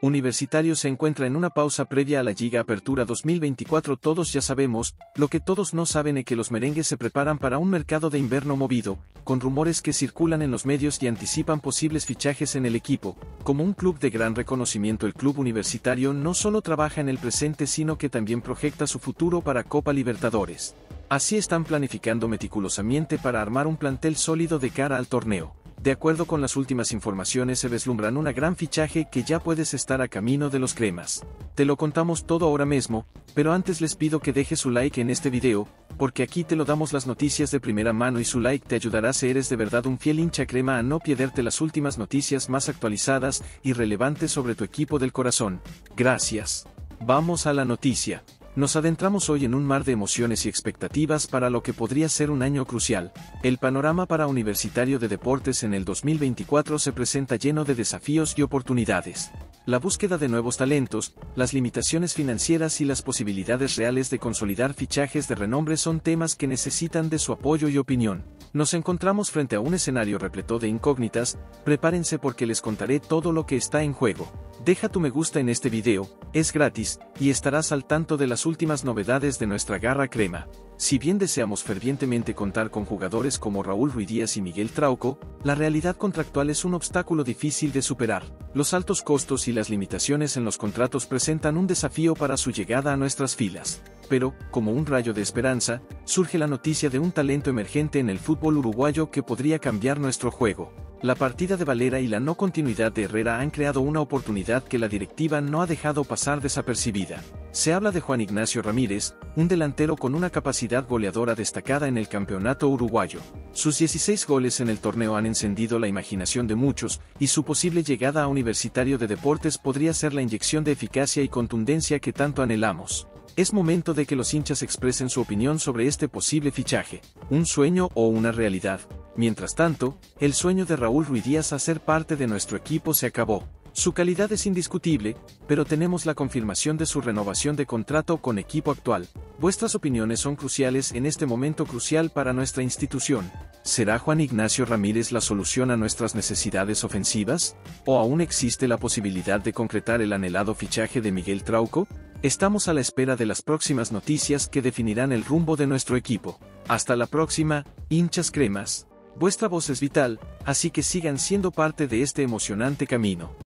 Universitario se encuentra en una pausa previa a la Liga Apertura 2024. Todos ya sabemos, lo que todos no saben es que los merengues se preparan para un mercado de invierno movido, con rumores que circulan en los medios y anticipan posibles fichajes en el equipo. Como un club de gran reconocimiento, el club universitario no solo trabaja en el presente sino que también proyecta su futuro para Copa Libertadores. Así están planificando meticulosamente para armar un plantel sólido de cara al torneo. De acuerdo con las últimas informaciones, se vislumbran una gran fichaje que ya puedes estar a camino de los cremas. Te lo contamos todo ahora mismo, pero antes les pido que dejes su like en este video, porque aquí te lo damos las noticias de primera mano y su like te ayudará, si eres de verdad un fiel hincha crema, a no perderte las últimas noticias más actualizadas y relevantes sobre tu equipo del corazón. Gracias. Vamos a la noticia. Nos adentramos hoy en un mar de emociones y expectativas para lo que podría ser un año crucial. El panorama para Universitario de Deportes en el 2024 se presenta lleno de desafíos y oportunidades. La búsqueda de nuevos talentos, las limitaciones financieras y las posibilidades reales de consolidar fichajes de renombre son temas que necesitan de su apoyo y opinión. Nos encontramos frente a un escenario repleto de incógnitas. Prepárense porque les contaré todo lo que está en juego. Deja tu me gusta en este video, es gratis, y estarás al tanto de las últimas novedades de nuestra garra crema. Si bien deseamos fervientemente contar con jugadores como Raúl Ruidíaz y Miguel Trauco, la realidad contractual es un obstáculo difícil de superar. Los altos costos y las limitaciones en los contratos presentan un desafío para su llegada a nuestras filas. Pero, como un rayo de esperanza, surge la noticia de un talento emergente en el fútbol uruguayo que podría cambiar nuestro juego. La partida de Valera y la no continuidad de Herrera han creado una oportunidad que la directiva no ha dejado pasar desapercibida. Se habla de Juan Ignacio Ramírez, un delantero con una capacidad goleadora destacada en el campeonato uruguayo. Sus 16 goles en el torneo han encendido la imaginación de muchos, y su posible llegada a Universitario de Deportes podría ser la inyección de eficacia y contundencia que tanto anhelamos. Es momento de que los hinchas expresen su opinión sobre este posible fichaje, un sueño o una realidad. Mientras tanto, el sueño de Raúl Ruidíaz a ser parte de nuestro equipo se acabó. Su calidad es indiscutible, pero tenemos la confirmación de su renovación de contrato con equipo actual. Vuestras opiniones son cruciales en este momento crucial para nuestra institución. ¿Será Juan Ignacio Ramírez la solución a nuestras necesidades ofensivas? ¿O aún existe la posibilidad de concretar el anhelado fichaje de Miguel Trauco? Estamos a la espera de las próximas noticias que definirán el rumbo de nuestro equipo. Hasta la próxima, hinchas cremas. Vuestra voz es vital, así que sigan siendo parte de este emocionante camino.